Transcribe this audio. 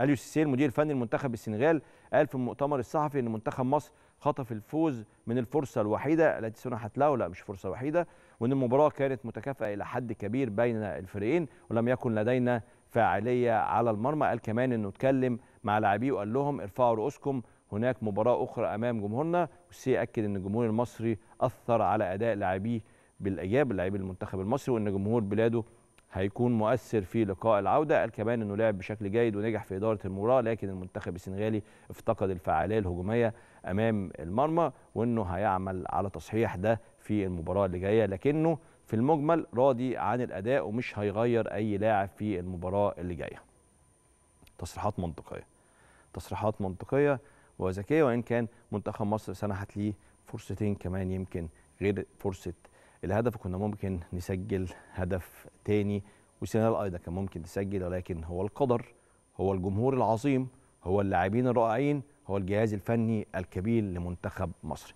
اليو سيسيل مدير فني المنتخب السنغال قال في المؤتمر الصحفي ان منتخب مصر خطف الفوز من الفرصه الوحيده التي سنحت له، لا مش فرصه وحيده، وان المباراه كانت متكافئه الى حد كبير بين الفريقين ولم يكن لدينا فاعليه على المرمى. قال كمان انه اتكلم مع لاعبيه وقال لهم ارفعوا رؤوسكم، هناك مباراه اخرى امام جمهورنا. والسي اكد ان الجمهور المصري اثر على اداء لاعبيه بالايجاب، لاعبي المنتخب المصري، وان جمهور بلاده هيكون مؤثر في لقاء العوده. قال كمان انه لعب بشكل جيد ونجح في اداره المباراه، لكن المنتخب السنغالي افتقد الفعاليه الهجوميه امام المرمى، وانه هيعمل على تصحيح ده في المباراه اللي جايه، لكنه في المجمل راضي عن الاداء ومش هيغير اي لاعب في المباراه اللي جايه. تصريحات منطقيه، تصريحات منطقيه وذكيه، وان كان منتخب مصر سنحت ليه فرصتين كمان يمكن غير فرصه الهدف، كنا ممكن نسجل هدف تاني، والسنغال ايضا كان ممكن تسجل، ولكن هو القدر، هو الجمهور العظيم، هو اللاعبين الرائعين، هو الجهاز الفني الكبير لمنتخب مصر.